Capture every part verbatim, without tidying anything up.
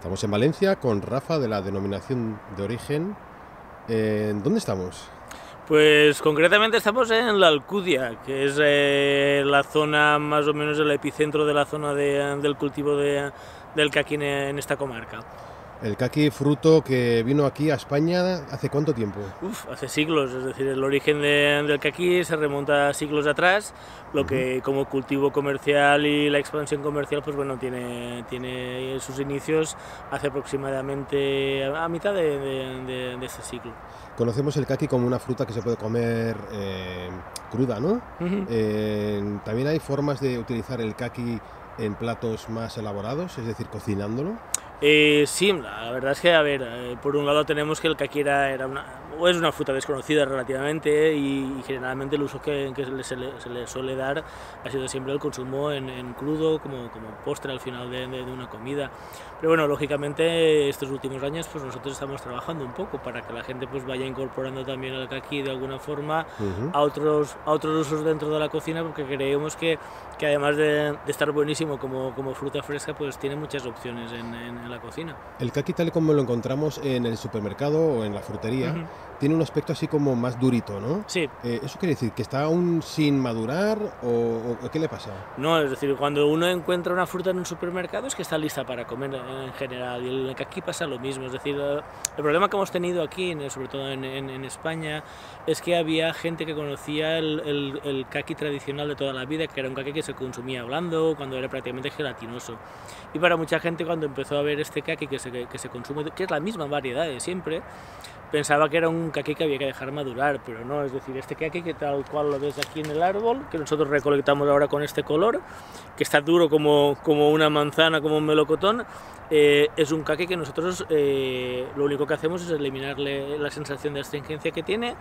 Estamos en Valencia con Rafa de la denominación de origen. Eh, ¿Dónde estamos? Pues concretamente estamos en la Alcudia, que es eh, la zona, más o menos el epicentro de la zona de, del cultivo de, del caqui en, en esta comarca. El caqui, fruto que vino aquí a España, ¿hace cuánto tiempo? Uf, hace siglos, es decir, el origen de, del caqui se remonta a siglos atrás, lo uh-huh. que como cultivo comercial y la expansión comercial, pues bueno, tiene, tiene sus inicios hace aproximadamente a mitad de, de, de, de este siglo. Conocemos el caqui como una fruta que se puede comer eh, cruda, ¿no? Uh-huh. eh, ¿También hay formas de utilizar el caqui en platos más elaborados, es decir, cocinándolo? Eh, sí, la verdad es que, a ver, eh, por un lado tenemos que el caqui era, era una, o es una fruta desconocida relativamente, eh, y, y generalmente el uso que, que se, le, se, le, se le suele dar ha sido siempre el consumo en, en crudo, como, como postre al final de, de, de una comida. Pero bueno, lógicamente estos últimos años pues nosotros estamos trabajando un poco para que la gente pues vaya incorporando también el caqui de alguna forma uh-huh. a, otros, a otros usos dentro de la cocina, porque creemos que, que además de, de estar buenísimo como, como fruta fresca, pues tiene muchas opciones en, en la cocina. El caqui tal como lo encontramos en el supermercado o en la frutería, uh-huh. tiene un aspecto así como más durito, ¿no? Sí. Eh, ¿Eso quiere decir que está aún sin madurar o, o qué le pasa? No, es decir, cuando uno encuentra una fruta en un supermercado es que está lista para comer en general, y el caqui pasa lo mismo, es decir, el problema que hemos tenido aquí, sobre todo en, en, en España, es que había gente que conocía el, el, el caqui tradicional de toda la vida, que era un caqui que se consumía blando, cuando era prácticamente gelatinoso, y para mucha gente cuando empezó a ver este caqui que se, que se consume, que es la misma variedad de siempre, pensaba que era un caqui que había que dejar madurar, pero no, es decir, este caqui que tal cual lo ves aquí en el árbol, que nosotros recolectamos ahora con este color, que está duro como, como una manzana, como un melocotón, eh, es un caqui que nosotros eh, lo único que hacemos es eliminarle la sensación de astringencia que tiene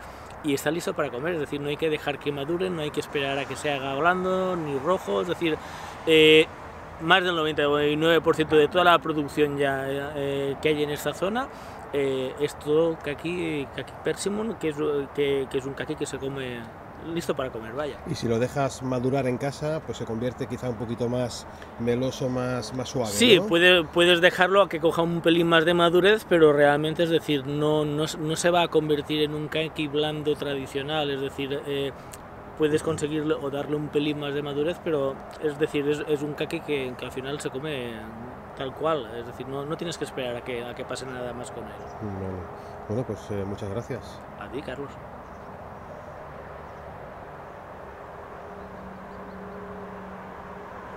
y está listo para comer, es decir, no hay que dejar que madure, no hay que esperar a que se haga blando ni rojo, es decir, eh, más del noventa y nueve por ciento de toda la producción ya eh, que hay en esta zona eh, es todo caqui, caqui Persimon, que es, que, que es un caqui que se come listo para comer, vaya. Y si lo dejas madurar en casa, pues se convierte quizá un poquito más meloso, más, más suave, sí, ¿no? puede, puedes dejarlo a que coja un pelín más de madurez, pero realmente, es decir, no, no, no se va a convertir en un caqui blando tradicional, es decir, eh, puedes conseguirlo o darle un pelín más de madurez, pero es decir, es, es un caqui que, que al final se come tal cual, es decir, no, no tienes que esperar a que, a que pase nada más con él. Bueno, bueno pues eh, muchas gracias. A ti, Carlos.